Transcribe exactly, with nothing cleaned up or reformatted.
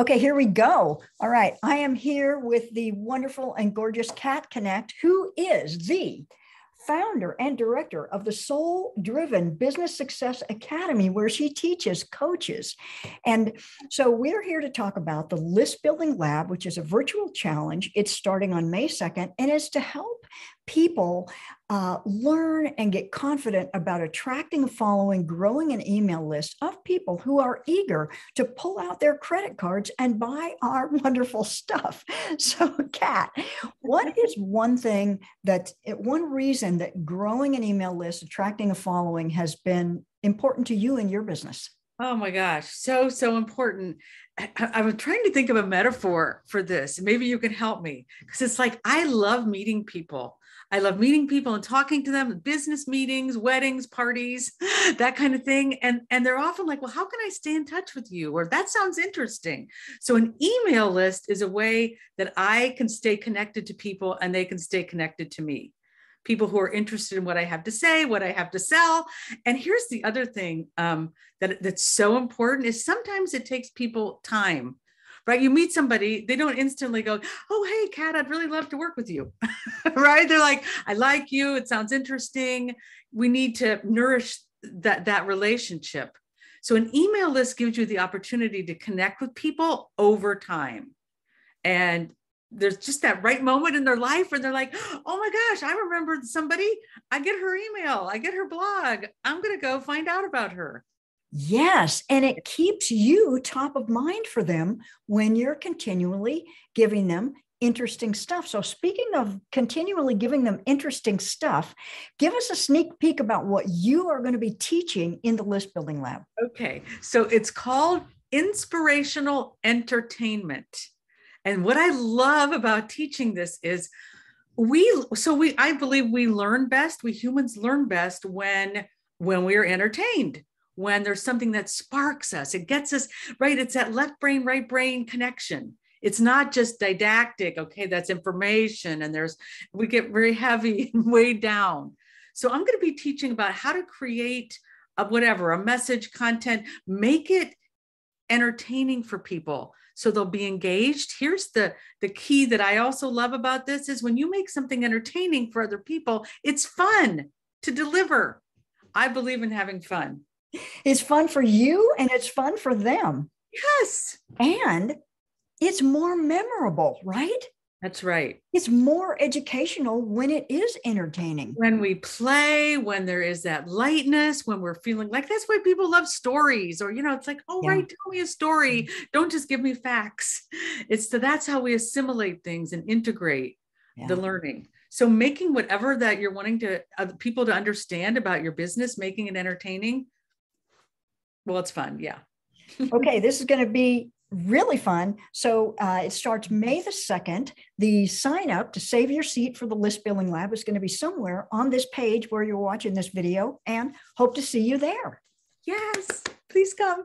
Okay, here we go. All right, I am here with the wonderful and gorgeous Kat Knecht, who is the founder and director of the Soul Driven Business Success Academy, where she teaches coaches. And so we're here to talk about the List Building Lab, which is a virtual challenge. It's starting on May second, and it's to help people uh, learn and get confident about attracting, following, growing an email list of people who are eager to pull out their credit cards and buy our wonderful stuff. So Kat, what is one thing that, one reason that growing an email list, attracting a following has been important to you in your business? Oh my gosh. So, so important. I, I was trying to think of a metaphor for this. Maybe you can help me, because it's like, I love meeting people. I love meeting people and talking to them, business meetings, weddings, parties, that kind of thing. And, and they're often like, well, how can I stay in touch with you? Or that sounds interesting. So an email list is a way that I can stay connected to people and they can stay connected to me. People who are interested in what I have to say, what I have to sell. And here's the other thing um, that, that's so important is sometimes it takes people time, right? You meet somebody, they don't instantly go, oh, hey, Kat, I'd really love to work with you, right? They're like, I like you. It sounds interesting. We need to nourish that, that relationship. So an email list gives you the opportunity to connect with people over time. And there's just that right moment in their life where they're like, oh my gosh, I remember somebody, I get her email, I get her blog, I'm going to go find out about her. Yes. And it keeps you top of mind for them when you're continually giving them interesting stuff. So speaking of continually giving them interesting stuff, give us a sneak peek about what you are going to be teaching in the List Building Lab. Okay. So it's called inspirational entertainment. And what I love about teaching this is we, so we, I believe we learn best, we humans learn best when, when we are entertained, when there's something that sparks us, it gets us, right? It's that left brain, right brain connection. It's not just didactic. Okay. That's information. And there's, we get very heavy and weighed down. So I'm going to be teaching about how to create a, whatever, a message, content, make it entertaining for people. So they'll be engaged. Here's the, the key that I also love about this is when you make something entertaining for other people, it's fun to deliver. I believe in having fun. It's fun for you and it's fun for them. Yes. And it's more memorable, right? That's right. It's more educational when it is entertaining. When we play, when there is that lightness, when we're feeling like that's why people love stories or, you know, it's like, oh, yeah. Right. Tell me a story. Don't just give me facts. It's so that's how we assimilate things and integrate yeah. the learning. So making whatever that you're wanting to uh, people to understand about your business, making it entertaining. Well, it's fun. Yeah. Okay. This is going to be really fun. So uh, it starts May the second. The sign up to save your seat for the List Building Lab is going to be somewhere on this page where you're watching this video, and hope to see you there. Yes, please come.